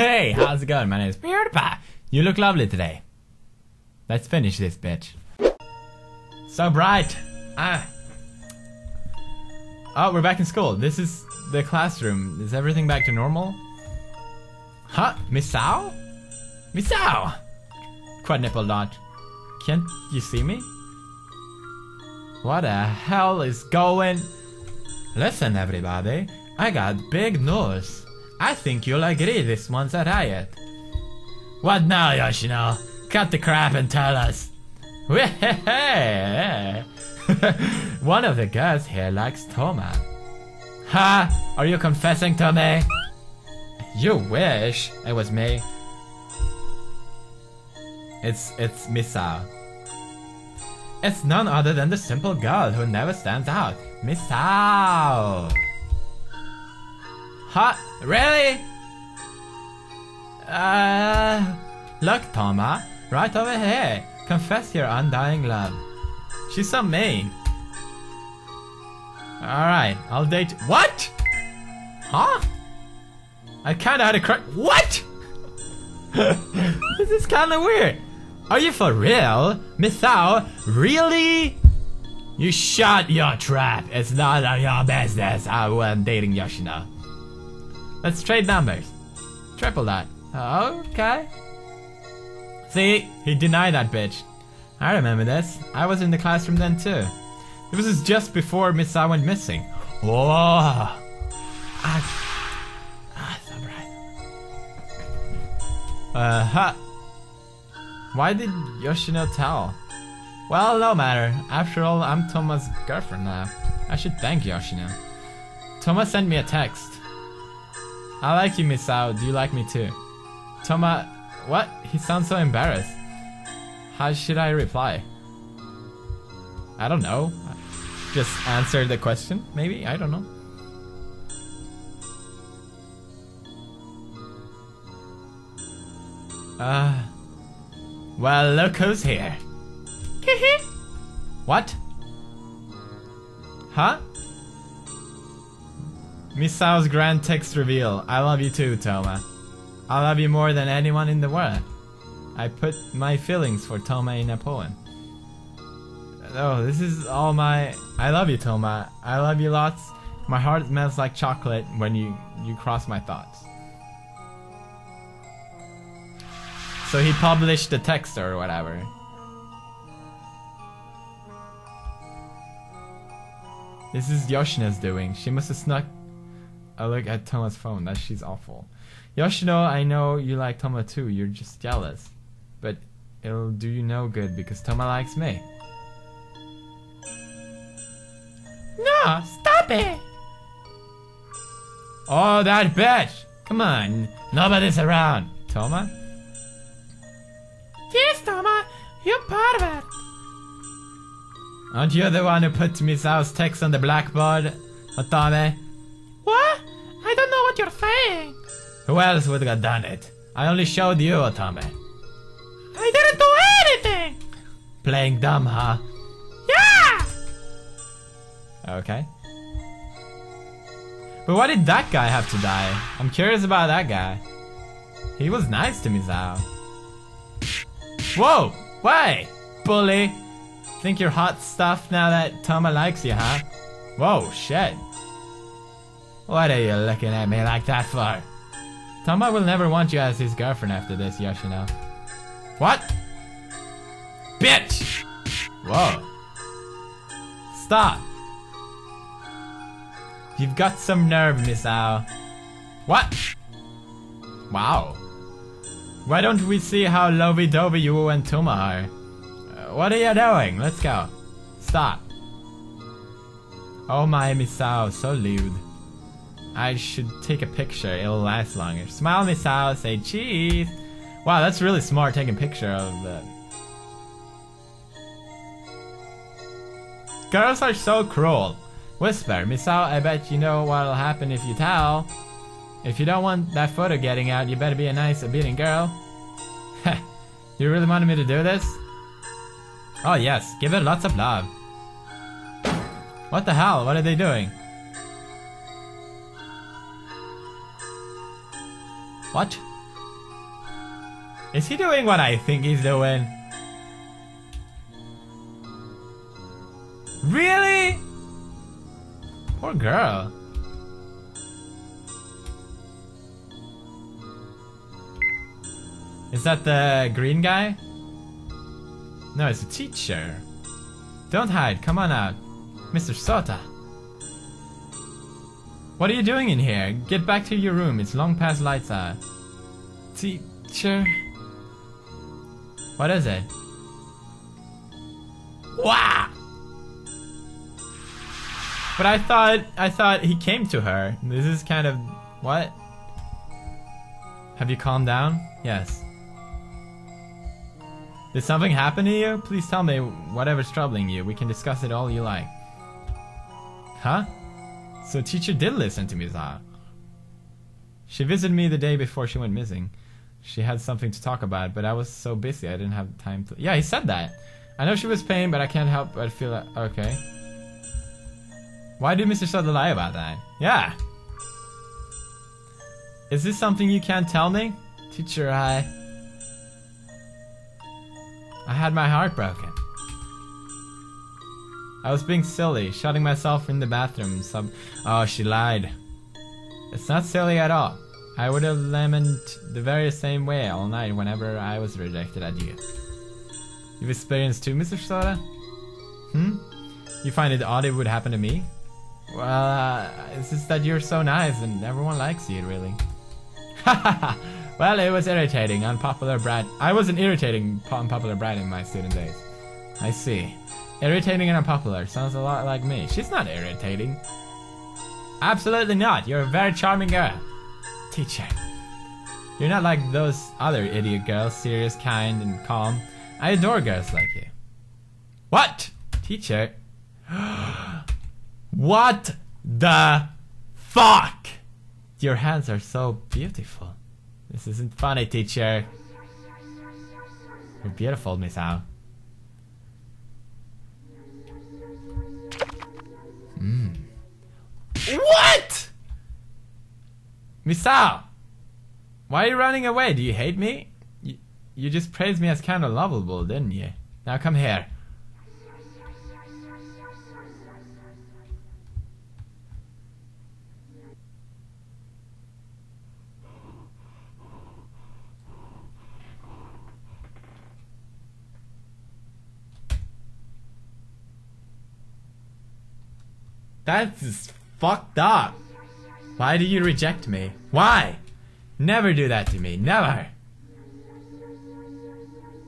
Hey, how's it going? My name is PewDiePie. You look lovely today. Let's finish this bitch. So bright. Oh, we're back in school. This is the classroom. Is everything back to normal? Huh? Misao? Misao! Quadnipple dot. Can't you see me? What the hell is going? Listen everybody, I got big news. I think you'll agree this one's a riot. What now, Yoshino? Cut the crap and tell us. One of the girls here likes Touma. Ha! Are you confessing to me? You wish it was me. It's Misao. It's none other than the simple girl who never stands out, Misao. Huh? Really? Look, Touma, right over here. Confess your undying love. She's so mean. Alright, I'll date. What? Huh? I kinda had a crack. What? This is kinda weird. Are you for real? Misao? Really? You shut your trap. It's none of your business. I wasn't dating Yoshino. Let's trade numbers. Triple that. Okay. See? He denied that bitch. I remember this. I was in the classroom then too. This is just before Misao went missing. Oh. Huh. Why did Yoshino tell? Well, no matter. After all, I'm Toma's girlfriend now. I should thank Yoshino. Touma sent me a text. I like you, Misao. Do you like me too? Touma... What? He sounds so embarrassed. How should I reply? I don't know. Just answer the question, maybe? I don't know. Well, look who's here. What? Huh? Misao's grand text reveal. I love you too, Touma. I love you more than anyone in the world. I put my feelings for Touma in a poem. Oh, this is all my... I love you, Touma. I love you lots. My heart melts like chocolate when you cross my thoughts. So he published the text or whatever. This is Yoshino's doing. She must have snuck a look at Touma's phone. That she's awful. Yoshino, I know you like Touma too. You're just jealous. But it'll do you no good because Touma likes me. No, stop it! Oh, that bitch! Come on, nobody's around. Touma? Yes, Touma, you're part of it. Aren't you the one who put Misao's text on the blackboard, Otome? What? I don't know what you're saying. Who else would have done it? I only showed you, Otome. I didn't do anything. Playing dumb, huh? Yeah. Okay. But why did that guy have to die? I'm curious about that guy. He was nice to Misao. Whoa! Why? Bully! Think you're hot stuff now that Touma likes you, huh? Whoa, shit. What are you looking at me like that for? Touma will never want you as his girlfriend after this, Yoshino. What? Bitch! Whoa. Stop. You've got some nerve, Misao. What? Wow. Why don't we see how lovey-dovey you and Touma are? What are you doing? Let's go. Stop. Oh my, Misao, so lewd. I should take a picture, it'll last longer. Smile, Misao, say cheese. Wow, that's really smart, taking a picture of the... Girls are so cruel. Whisper, Misao, I bet you know what'll happen if you tell. If you don't want that photo getting out, you better be a nice, obedient girl. Heh, you really wanted me to do this? Oh yes, give it lots of love. What the hell? What are they doing? What? Is he doing what I think he's doing? Really? Poor girl. Is that the green guy? No, it's a teacher. Don't hide, come on out. Mr. Sota. What are you doing in here? Get back to your room, it's long past lights out. Teacher? What is it? Wah! But I thought he came to her. This is kind of... what? Have you calmed down? Yes. Did something happen to you? Please tell me whatever's troubling you. We can discuss it all you like. Huh? So teacher did listen to Misao. She visited me the day before she went missing. She had something to talk about, but I was so busy I didn't have time to... Yeah, he said that. I know she was paying, but I can't help but feel... okay. Why did Mr. Sota lie about that? Yeah. Is this something you can't tell me? Teacher, I had my heart broken. I was being silly, shutting myself in the bathroom. Oh, she lied. It's not silly at all. I would have lamented the very same way all night whenever I was rejected at you. You've experienced too, Mr. Sota? Hmm? You find it odd it would happen to me? Well, it's just that you're so nice and everyone likes you, really. Hahaha! Well, it was irritating, unpopular brat. I was an irritating, unpopular brat in my student days. I see. Irritating and unpopular sounds a lot like me. She's not irritating. Absolutely not. You're a very charming girl. Teacher. You're not like those other idiot girls, serious, kind, and calm. I adore girls like you. What? Teacher? What the fuck? Your hands are so beautiful. This isn't funny, teacher. You're beautiful, Misao. Mm. What? Misao! Why are you running away? Do you hate me? You just praised me as kind of lovable, didn't you? Now come here. That's fucked up. Why do you reject me? Why? Never do that to me. Never.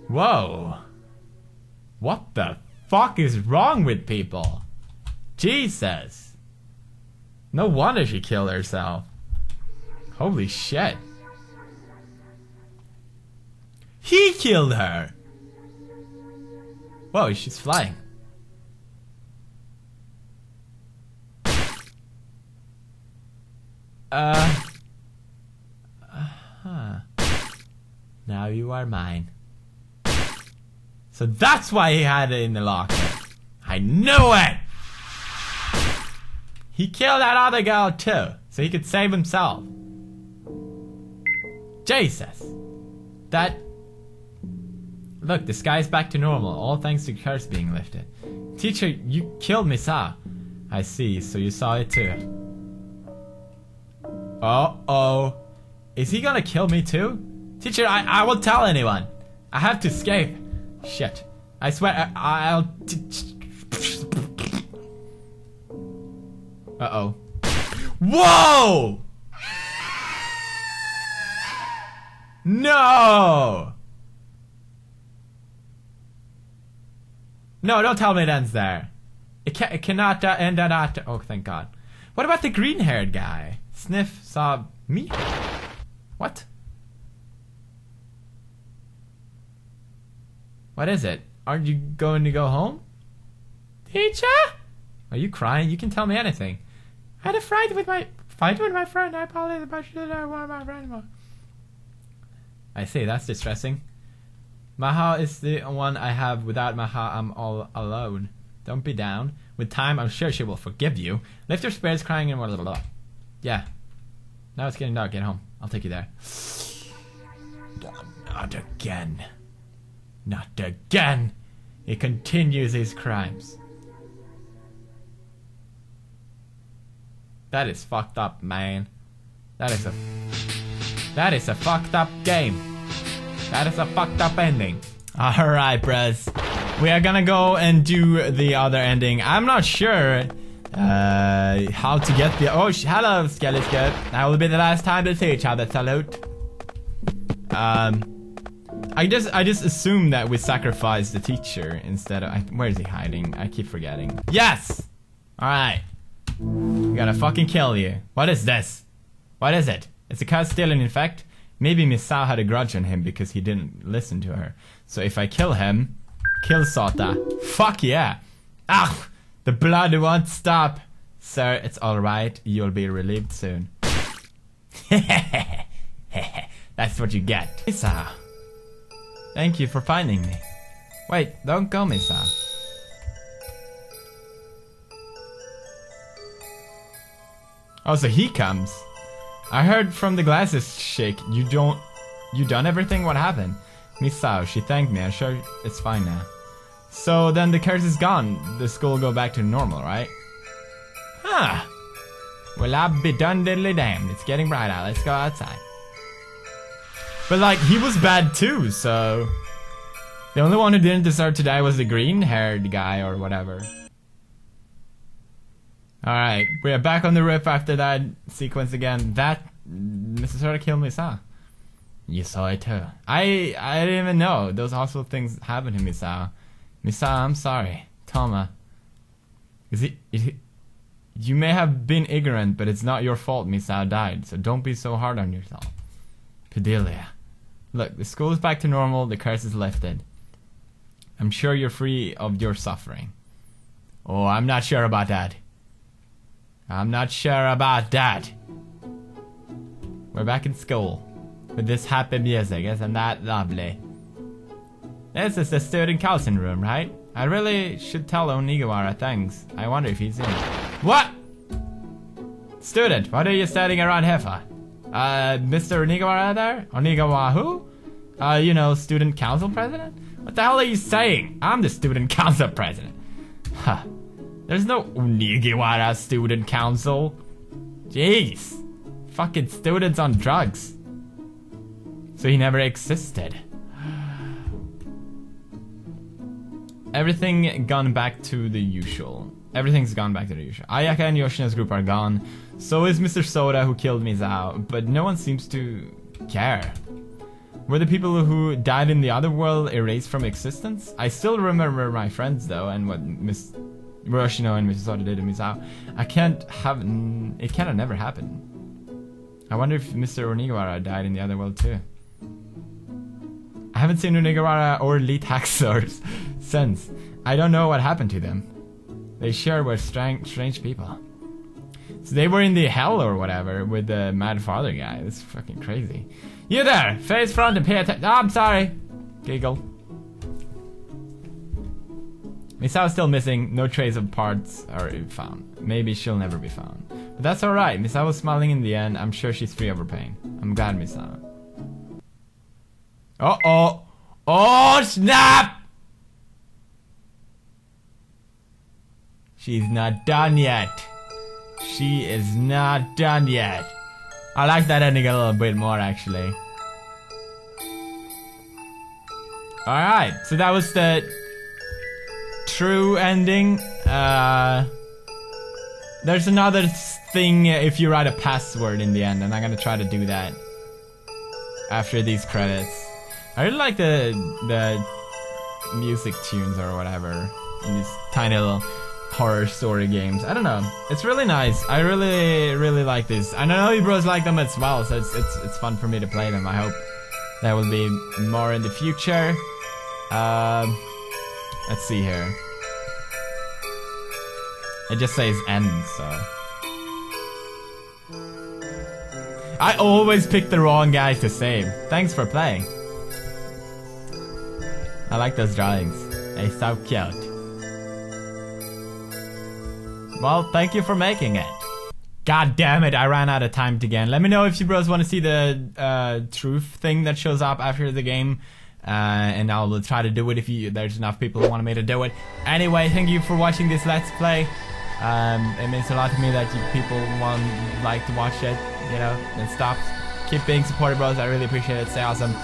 Whoa. What the fuck is wrong with people? Jesus. No wonder she killed herself. Holy shit. He killed her. Whoa, she's flying. Now you are mine. So that's why he had it in the locker. I knew it! He killed that other girl too, so he could save himself. Jesus! That... Look, the sky's back to normal, all thanks to curse being lifted. Teacher, you killed Misao. I see, so you saw it too. Uh-oh. Is he gonna kill me too? Teacher, I won't tell anyone. I have to escape. Shit. I swear, I'll... Uh-oh. Whoa! No! No, don't tell me it ends there. It cannot end at... Oh, thank God. What about the green-haired guy? Sniff, sob, me? What? What is it? Aren't you going to go home? Teacher? Are you crying? You can tell me anything. I had a fight with my friend. I apologize about you. I want my friend more. I see, that's distressing. Maha is the one I have. Without Maha, I'm all alone. Don't be down. With time, I'm sure she will forgive you. Lift your spirits, crying and blah blah blah. Yeah. Now it's getting dark. Get home. I'll take you there. Not again. Not again. He continues his crimes. That is fucked up, man. That is a fucked up game. That is a fucked up ending. Alright, press. We are gonna go and do the other ending. I'm not sure how to get the... Oh, hello, Skelly Skelly. That will be the last time they see each other. Salute. I just assume that we sacrifice the teacher instead of... Where is he hiding? I keep forgetting. Yes! Alright. I'm gonna fucking kill you. What is this? What is it? Is the curse still in effect? Maybe Misao had a grudge on him because he didn't listen to her. So if I kill him... Kill Sota. Fuck yeah! Ah! The blood won't stop! Sir, it's alright. You'll be relieved soon. That's what you get. Misao. Thank you for finding me. Wait, don't go, Misao. Oh, so he comes. I heard from the glasses shake. You done everything? What happened? Misao, she thanked me. I'm sure it's fine now. So then the curse is gone. The school go back to normal, right? Huh. Well, I'll be done diddly damned. It's getting bright out. Let's go outside. But like, he was bad too, so... The only one who didn't deserve to die was the green-haired guy or whatever. Alright, we are back on the roof after that sequence again. That... Mrs. Sota killed Misao. You saw it too. I didn't even know. Those awful things happened to Misao. Misao, I'm sorry. Touma. You may have been ignorant, but it's not your fault Misao died, so don't be so hard on yourself. Pedelia. Look, the school is back to normal, the curse is lifted. I'm sure you're free of your suffering. Oh, I'm not sure about that. I'm not sure about that. We're back in school. With this happy music, isn't that lovely? This is the student counseling room, right? I really should tell Onigawara thanks. I wonder if he's in. What? Student, what are you standing around here for? Mr. Onigawara there? Onigawara who? You know, student council president? What the hell are you saying? I'm the student council president. Huh. There's no Onigawara student council. Jeez. Fucking students on drugs. So he never existed. Everything gone back to the usual. Everything's gone back to the usual. Ayaka and Yoshino's group are gone. So is Mr. Sota who killed Misao, but no one seems to care. Were the people who died in the other world erased from existence? I still remember my friends though, and what Miss Yoshino and Mr. Sota did to Misao. It cannot never happen. I wonder if Mr. Onigawara died in the other world too. I haven't seen Onigawara or Lee Taxors since. I don't know what happened to them. They sure were strange people. So they were in the hell or whatever with the mad father guy. That's fucking crazy. You there! Face front and pay attention. I'm sorry! Giggle. Misao's still missing. No trace of parts are found. Maybe she'll never be found. But that's alright. Misao was smiling in the end. I'm sure she's free of her pain. I'm glad, Misao. Uh-oh! Oh, snap! She's not done yet. She is not done yet. I like that ending a little bit more, actually. Alright, so that was the true ending. There's another thing if you write a password in the end, and I'm gonna try to do that after these credits. I really like the music tunes or whatever in these tiny little horror story games. I don't know. It's really nice. I really like this. I know you bros like them as well, so it's fun for me to play them. I hope there will be more in the future. Let's see here. It just says end, so... I always pick the wrong guys to save. Thanks for playing. I like those drawings. They're so cute. Well, thank you for making it. God damn it, I ran out of time again. Let me know if you bros want to see the truth thing that shows up after the game. And I'll try to do it if there's enough people who want me to do it. Anyway, thank you for watching this Let's Play. It means a lot to me that people like to watch it, you know, and stuff. Keep being supportive, bros. I really appreciate it. Stay awesome.